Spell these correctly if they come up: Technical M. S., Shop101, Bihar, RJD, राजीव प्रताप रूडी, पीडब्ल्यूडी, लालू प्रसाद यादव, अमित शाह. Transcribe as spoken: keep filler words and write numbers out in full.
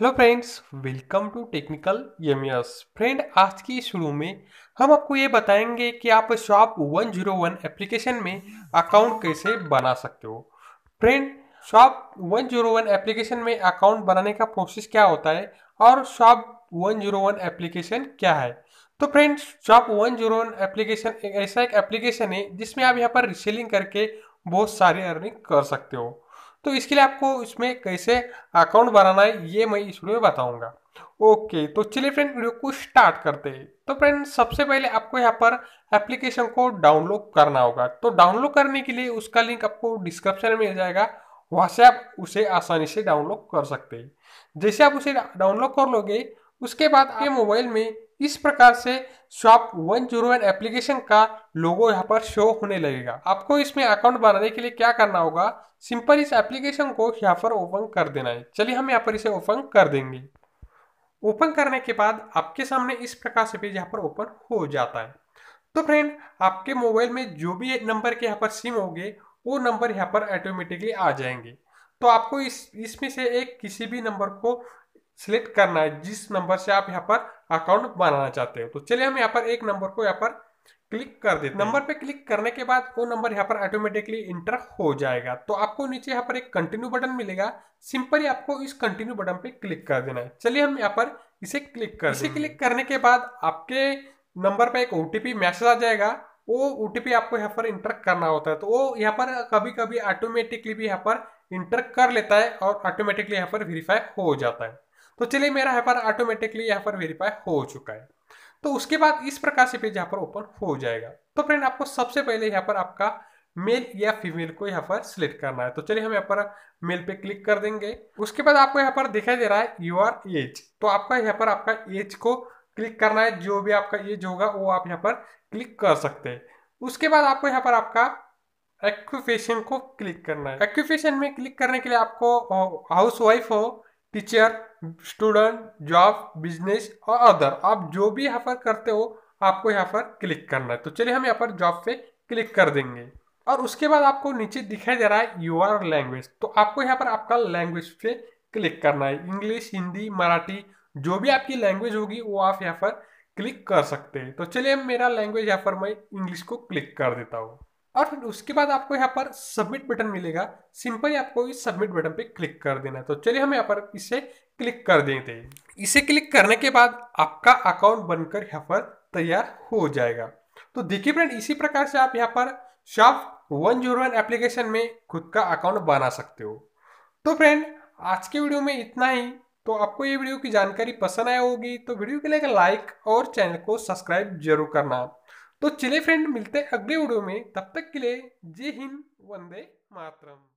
Hello friends, welcome to technical M S. Friend, आज की शुरू में हम आपको ये बताएंगे कि आप shop one zero one application में अकाउंट कैसे बना सकते हो। Friend, shop one zero one application में अकाउंट बनाने का प्रोसेस क्या होता है और shop one zero one application क्या है। तो friend, shop one zero one application एक ऐसा एक एप्लीकेशन है जिसमें आप यहाँ पर रीसेलिंग करके बहुत सारी अर्निंग कर सकते हो। तो इसके लिए आपको इसमें कैसे अकाउंट बनाना है ये मैं इस वीडियो में बताऊंगा। ओके, तो चलिए फ्रेंड वीडियो को स्टार्ट करते हैं। तो फ्रेंड, सबसे पहले आपको यहाँ पर एप्लीकेशन को डाउनलोड करना होगा। तो डाउनलोड करने के लिए उसका लिंक आपको डिस्क्रिप्शन में मिल जाएगा, वहाँ से आप उसे आसानी से डाउनलोड कर सकते हैं। जैसे आप उसे डाउनलोड कर लोगे, उसके बाद आपके मोबाइल में इस प्रकार से shop one zero one application का लोगो यहाँ पर शो होने लगेगा। आपको इसमें अकाउंट बनाने के लिए क्या करना होगा, सिंपल इस एप्लीकेशन को यहाँ पर ओपन कर देना है। चलिए हम यहाँ पर इसे ओपन कर देंगे। ओपन करने के बाद आपके सामने इस प्रकार से पेज यहाँ पर ओपन हो जाता है। तो फ्रेंड, आपके मोबाइल में जो भी नंबर के यहाँ पर सिम होंगे वो नंबर यहाँ पर ऑटोमेटिकली आ जाएंगे। तो आपको इस इसमें से एक किसी भी नंबर को सिलेक्ट करना है जिस नंबर से आप यहाँ पर अकाउंट बनाना चाहते हो। तो चलिए हम यहाँ पर एक नंबर को यहाँ पर क्लिक कर देते हैं। नंबर पे क्लिक करने के बाद वो नंबर यहाँ पर ऑटोमेटिकली इंटर हो जाएगा। तो आपको नीचे यहाँ पर एक कंटिन्यू बटन मिलेगा, सिंपली आपको इस कंटिन्यू बटन पे क्लिक कर देना है। चलिए हम यहाँ पर इसे क्लिक कर इसे क्लिक करने के बाद आपके नंबर पर एक ओटीपी मैसेज आ जाएगा। वो ओटीपी आपको यहाँ पर इंटर करना होता है। तो वो यहाँ पर कभी कभी ऑटोमेटिकली भी यहाँ पर इंटर कर लेता है और ऑटोमेटिकली यहाँ पर वेरीफाई हो जाता है। तो चलिए मेरा यहाँ पर ऑटोमेटिकली यहाँ पर वेरीफाई हो चुका है। तो उसके बाद इस प्रकार से पेज यहाँ पर ओपन हो जाएगा। तो फ्रेंड, आपको सबसे पहले यहाँ पर आपका मेल या फीमेल को यहाँ पर सिलेक्ट करना है। तो चलिए हम यहाँ पर मेल पे क्लिक कर देंगे। उसके बाद आपको यहाँ पर दिखाई दे रहा है योर एज। तो आपका यहाँ पर आपका एज को क्लिक करना है, जो भी आपका एज होगा वो आप यहाँ पर क्लिक कर सकते हैं। उसके बाद आपको यहाँ पर आपका ऑक्यूपेशन को क्लिक करना है। ऑक्यूपेशन में क्लिक करने के लिए आपको हाउस वाइफ हो, टीचर, स्टूडेंट, जॉब, बिजनेस और अदर, आप जो भी यहाँ पर करते हो आपको यहाँ पर क्लिक करना है। तो चलिए हम यहाँ पर जॉब पे क्लिक कर देंगे। और उसके बाद आपको नीचे दिखाई दे रहा है योर लैंग्वेज। तो आपको यहाँ पर आपका लैंग्वेज पे क्लिक करना है। इंग्लिश, हिंदी, मराठी, जो भी आपकी लैंग्वेज होगी वो आप यहाँ पर क्लिक कर सकते हैं। तो चलिए मेरा लैंग्वेज यहाँ पर मैं इंग्लिश को क्लिक कर देता हूँ। और फिर उसके बाद आपको यहाँ पर सबमिट बटन मिलेगा, सिंपली आपको इस सबमिट बटन पे क्लिक कर देना है। तो चलिए हम यहाँ पर इसे क्लिक कर देते हैं। इसे क्लिक करने के बाद आपका अकाउंट बनकर यहाँ पर तैयार हो जाएगा। तो देखिए फ्रेंड, इसी प्रकार से आप यहाँ पर shop one zero one application में खुद का अकाउंट बना सकते हो। तो फ्रेंड, आज के वीडियो में इतना ही। तो आपको ये वीडियो की जानकारी पसंद आई होगी तो वीडियो के लिए लाइक और चैनल को सब्सक्राइब जरूर करना। तो चलिए फ्रेंड, मिलते हैं अगले वीडियो में। तब तक के लिए जय हिंद, वंदे मातरम।